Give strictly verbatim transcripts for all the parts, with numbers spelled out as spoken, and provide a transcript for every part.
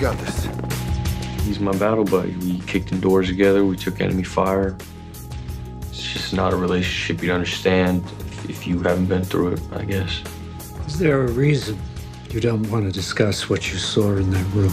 We got this. He's my battle buddy. We kicked in doors together. We took enemy fire. It's just not a relationship you'd understand if, if you haven't been through it, I guess. Is there a reason you don't want to discuss what you saw in that room?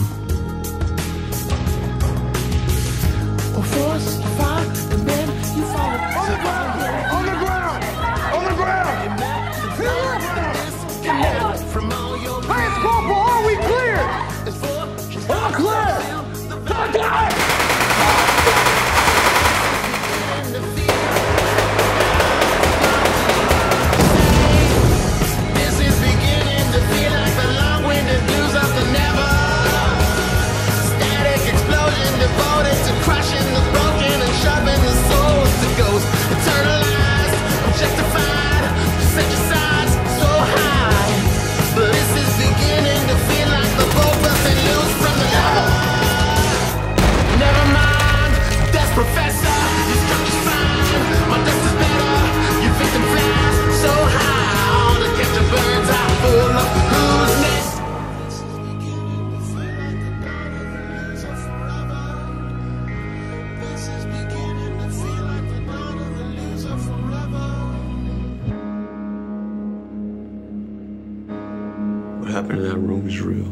What happened in that room is real.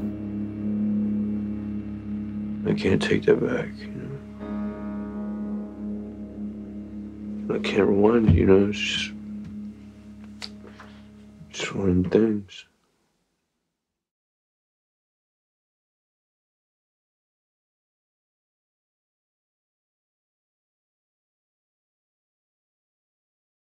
I can't take that back, you know. I can't rewind, you know, it's just, it's one of them things.